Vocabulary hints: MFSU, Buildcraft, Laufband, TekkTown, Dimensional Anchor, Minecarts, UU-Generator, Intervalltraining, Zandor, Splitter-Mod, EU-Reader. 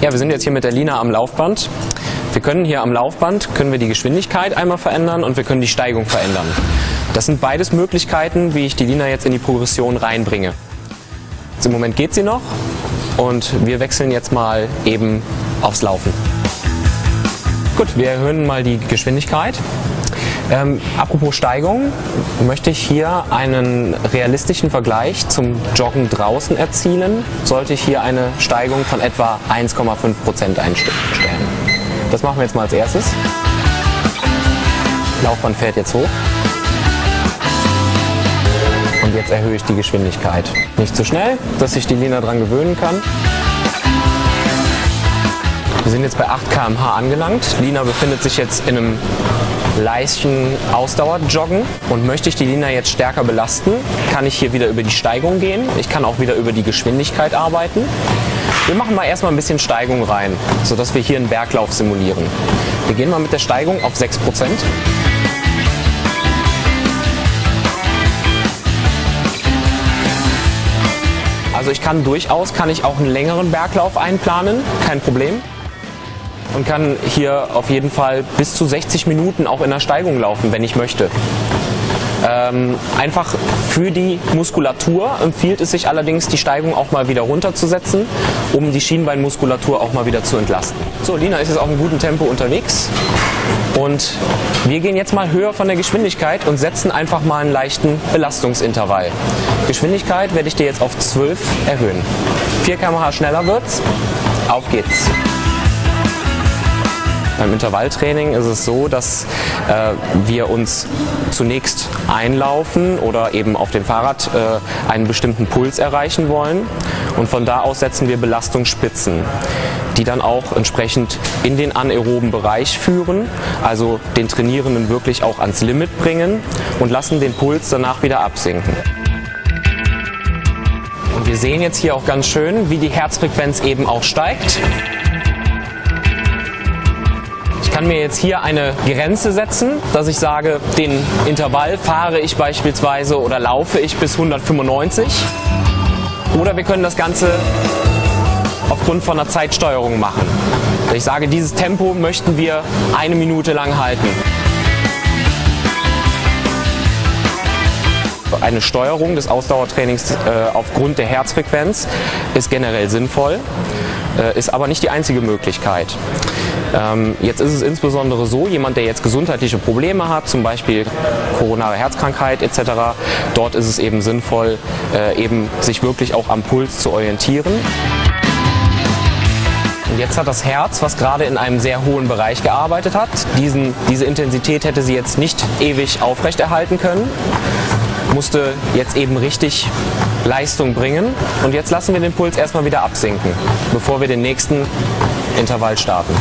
Ja, wir sind jetzt hier mit der Lina am Laufband. Wir können hier am Laufband die Geschwindigkeit einmal verändern und wir können die Steigung verändern. Das sind beides Möglichkeiten, wie ich die Lina jetzt in die Progression reinbringe. Jetzt im Moment geht sie noch und wir wechseln jetzt mal eben aufs Laufen. Gut, wir erhöhen mal die Geschwindigkeit. Apropos Steigung, möchte ich hier einen realistischen Vergleich zum Joggen draußen erzielen, sollte ich hier eine Steigung von etwa 1,5% einstellen. Das machen wir jetzt mal als erstes. Laufband fährt jetzt hoch. Und jetzt erhöhe ich die Geschwindigkeit. Nicht zu schnell, dass sich die Lina daran gewöhnen kann. Wir sind jetzt bei 8 km/h angelangt. Lina befindet sich jetzt in einem leichten Ausdauerjoggen und möchte ich die Lina jetzt stärker belasten, kann ich hier wieder über die Steigung gehen. Ich kann auch wieder über die Geschwindigkeit arbeiten. Wir machen mal erstmal ein bisschen Steigung rein, sodass wir hier einen Berglauf simulieren. Wir gehen mal mit der Steigung auf 6%. Also ich kann durchaus auch einen längeren Berglauf einplanen, kein Problem. Und kann hier auf jeden Fall bis zu 60 Minuten auch in der Steigung laufen, wenn ich möchte. Einfach für die Muskulatur empfiehlt es sich allerdings, die Steigung auch mal wieder runterzusetzen, um die Schienbeinmuskulatur auch mal wieder zu entlasten. So, Lina ist jetzt auf einem guten Tempo unterwegs und wir gehen jetzt mal höher von der Geschwindigkeit und setzen einfach mal einen leichten Belastungsintervall. Geschwindigkeit werde ich dir jetzt auf 12 erhöhen. 4 km/h schneller wird's. Auf geht's. Beim Intervalltraining ist es so, dass wir uns zunächst einlaufen oder eben auf dem Fahrrad einen bestimmten Puls erreichen wollen und von da aus setzen wir Belastungsspitzen, die dann auch entsprechend in den anaeroben Bereich führen, also den Trainierenden wirklich auch ans Limit bringen und lassen den Puls danach wieder absinken. Und wir sehen jetzt hier auch ganz schön, wie die Herzfrequenz eben auch steigt. Ich kann mir jetzt hier eine Grenze setzen, dass ich sage, den Intervall fahre ich beispielsweise oder laufe ich bis 195. Oder wir können das Ganze aufgrund von einer Zeitsteuerung machen. Ich sage, dieses Tempo möchten wir 1 Minute lang halten. Eine Steuerung des Ausdauertrainings aufgrund der Herzfrequenz ist generell sinnvoll, ist aber nicht die einzige Möglichkeit. Jetzt ist es insbesondere so, jemand, der jetzt gesundheitliche Probleme hat, zum Beispiel koronare Herzkrankheit etc., dort ist es eben sinnvoll, eben sich wirklich auch am Puls zu orientieren. Und jetzt hat das Herz, was gerade in einem sehr hohen Bereich gearbeitet hat, diese Intensität hätte sie jetzt nicht ewig aufrechterhalten können, musste jetzt eben richtig Leistung bringen und jetzt lassen wir den Puls erstmal wieder absinken, bevor wir den nächsten Intervall starten.